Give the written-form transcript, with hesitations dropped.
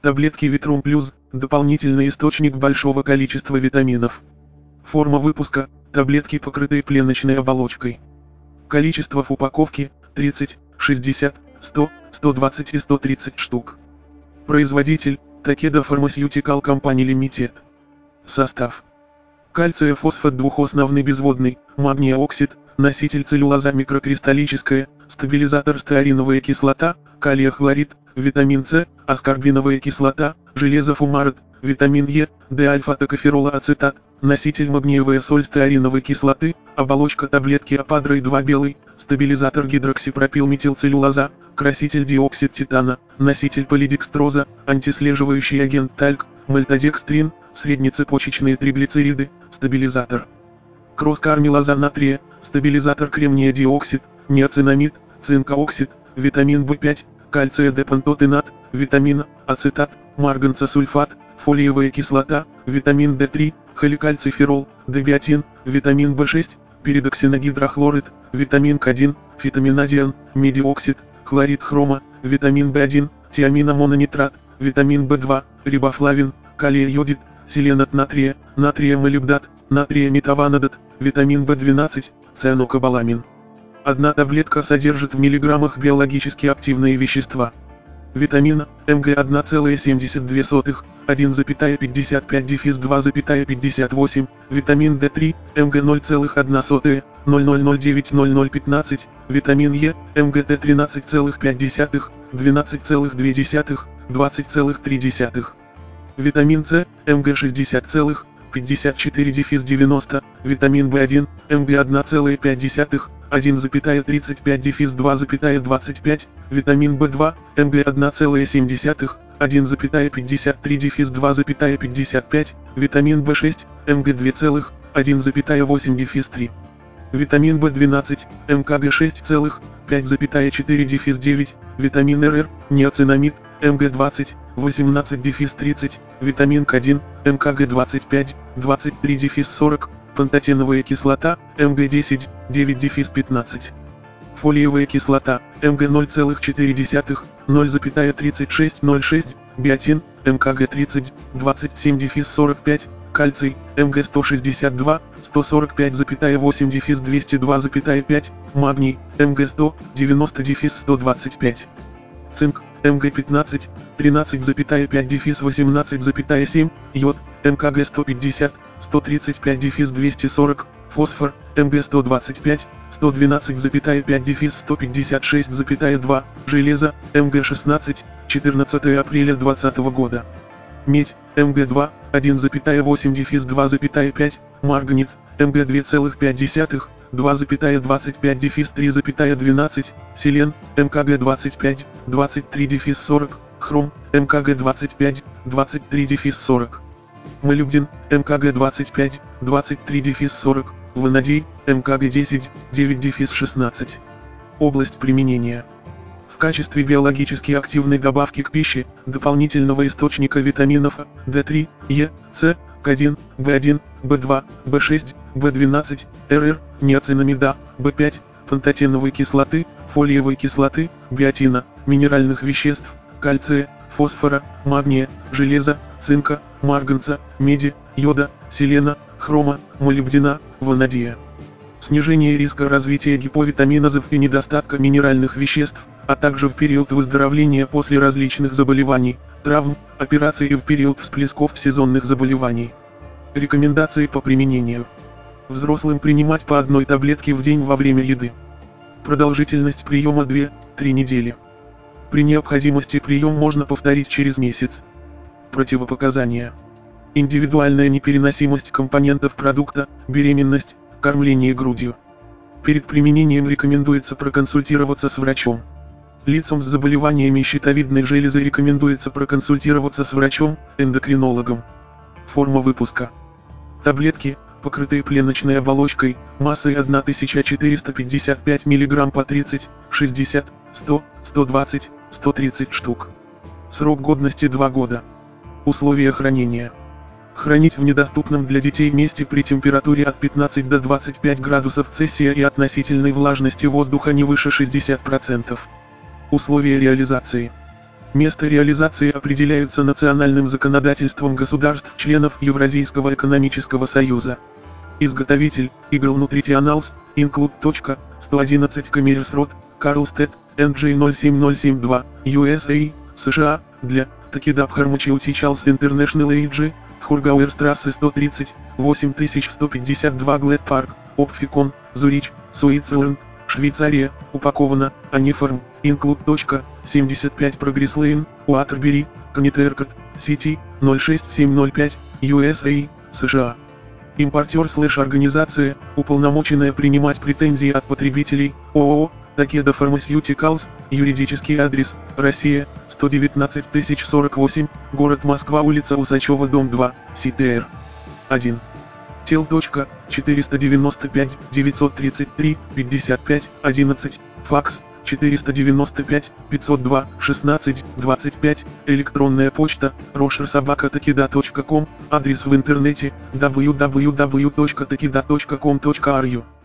Таблетки Vitrum Plus – дополнительный источник большого количества витаминов. Форма выпуска – таблетки, покрытые пленочной оболочкой. Количество в упаковке – 30, 60, 100, 120 и 130 штук. Производитель – Takeda Pharmaceutical Company Limited. Состав. Кальциев-фосфат двухосновный безводный, магния-оксид, носитель целлюлоза микрокристаллическая, стабилизатор стеариновая кислота, калия-хлорид, витамин С, аскорбиновая кислота, железо-фумарат, витамин Е, D-альфа-токоферола-ацетат, носитель магниевая соль стеариновой кислоты, оболочка таблетки Apadroy-2-белый, стабилизатор гидроксипропилметилцеллюлоза, краситель диоксид титана, носитель полидекстроза, антислеживающий агент тальк, мальтодекстрин, среднецепочечные триглицериды, стабилизатор. Кросс-кармелаза натрия, стабилизатор кремния диоксид, неоцинамид, цинкооксид, витамин В5, кальция депантотенат, витамин ацетат, марганца сульфат, фолиевая кислота, витамин D3, холикальциферол, дебиотин, витамин В6, передоксиногидрохлорид, витамин К1, фитаминазиан, медиоксид, хлорид хрома, витамин В1, тиаминомонonitrат, витамин В2, рибофлавин, калий-йодид, селенат натрия, натрия молибдат, натрия метаванадат, витамин В12, цианокобаламин. Одна таблетка содержит в миллиграммах биологически активные вещества. Витамина МГ 1,72, 1,55 дефис 2,58, витамин D3, МГ 0,1, 0,009-0015, витамин Е, МГ Т13,5, 12,2, 20,3. Витамин С, МГ 60,54 дефис 90, витамин В1, МГ 1,5, 1,35 дефис 2,25, витамин В2, МГ 1,7, 1,53 дефис 2,55, витамин В6, МГ 2, 1,8 дефис 3. Витамин В12, МКБ 6, 5,4 дефис 9, витамин РР, неоцинамид, МГ 20, 18 дефис 30, витамин К1, МКГ 25, 23 дефис 40, пантотеновая кислота, МГ10, 9 дефис 15. Фолиевая кислота, МГ 0,4, 0,3606, биотин, МКГ 30, 27 дефис 45, кальций, МГ 162, 145,8 дефис 202,5, магний, МГ 100, 90 дефис 125. Цинк, МГ 15, 13,5 дефис 18,7, йод, МКГ 150, 135 дефис 240, фосфор, МГ 125, 112,5 дефис 156,2, железо, МГ 16, 14 апреля 2020 года. Медь, МГ 2, 1,8 дефис 2,5, марганец, МГ 2,5, 2,25 дефис 3,12, селен, МКГ 25, 23 дефис 40, хром, МКГ 25, 23 дефис 40. Молибден, МКГ 25, 23 дефис 40, ванадий, МКГ 10, 9 дефис 16. Область применения. В качестве биологически активной добавки к пище, дополнительного источника витаминов А, D3, Е, С, К1, В1, В2, В6, В12, РР, неоцинамида, В5, пантотеновой кислоты, фолиевой кислоты, биотина, минеральных веществ, кальция, фосфора, магния, железа, цинка, марганца, меди, йода, селена, хрома, молибдена, ванадия. Снижение риска развития гиповитаминозов и недостатка минеральных веществ, а также в период выздоровления после различных заболеваний, травм, операций и в период всплесков сезонных заболеваний. Рекомендации по применению. Взрослым принимать по одной таблетке в день во время еды. Продолжительность приема 2-3 недели. При необходимости прием можно повторить через месяц. Противопоказания. Индивидуальная непереносимость компонентов продукта, беременность, кормление грудью. Перед применением рекомендуется проконсультироваться с врачом. Лицам с заболеваниями щитовидной железы рекомендуется проконсультироваться с врачом-эндокринологом. Форма выпуска. Таблетки, покрытые пленочной оболочкой, массой 1455 мг по 30, 60, 100, 120, 130 штук. Срок годности 2 года. Условия хранения. Хранить в недоступном для детей месте при температуре от 15 до 25 градусов Цельсия и относительной влажности воздуха не выше 60%. Условия реализации. Место реализации определяется национальным законодательством государств-членов Евразийского экономического союза. Изготовитель – Eagle Nutritionals, Include. 111 Commerce Road, Carlsted, NJ07072, USA, США, для Takeda Pharmaceuticals International AG, Хургауэрстрассе 130, 8152 Глэд Парк, Опфикон, Зурич, Суицерленд, Швейцария, упаковано, Анифарм, Инклуд. 75 Прогресс Лейн, Уатербери, Коннектикут, Сити, 06705, USA, США. Импортер/организация, уполномоченная принимать претензии от потребителей, ООО, Такеда Pharmaceuticals, юридический адрес, Россия, 119048, город Москва, улица Усачева, дом 2, СТР. 1. Тел. 495 933 55 11, факс, 495 502 16 25, электронная почта, rosher@takeda.com, адрес в интернете, www.takeda.com.ru.